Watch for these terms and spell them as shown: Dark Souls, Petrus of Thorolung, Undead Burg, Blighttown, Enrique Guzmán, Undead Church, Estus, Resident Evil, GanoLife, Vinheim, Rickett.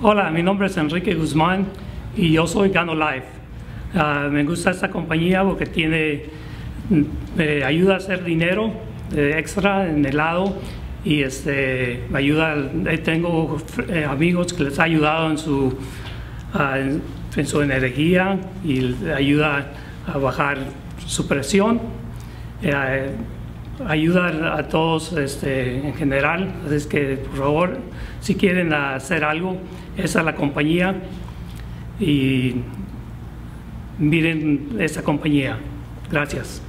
Hola, mi nombre es Enrique Guzmán y yo soy GanoLife. Me gusta esta compañía porque tiene, me ayuda a hacer dinero extra en el lado y me ayuda. Tengo amigos que les ha ayudado en su energía y les ayuda a bajar su presión. Ayudar a todos en general, así es que por favor, si quieren hacer algo, esa es la compañía y miren esa compañía. Gracias.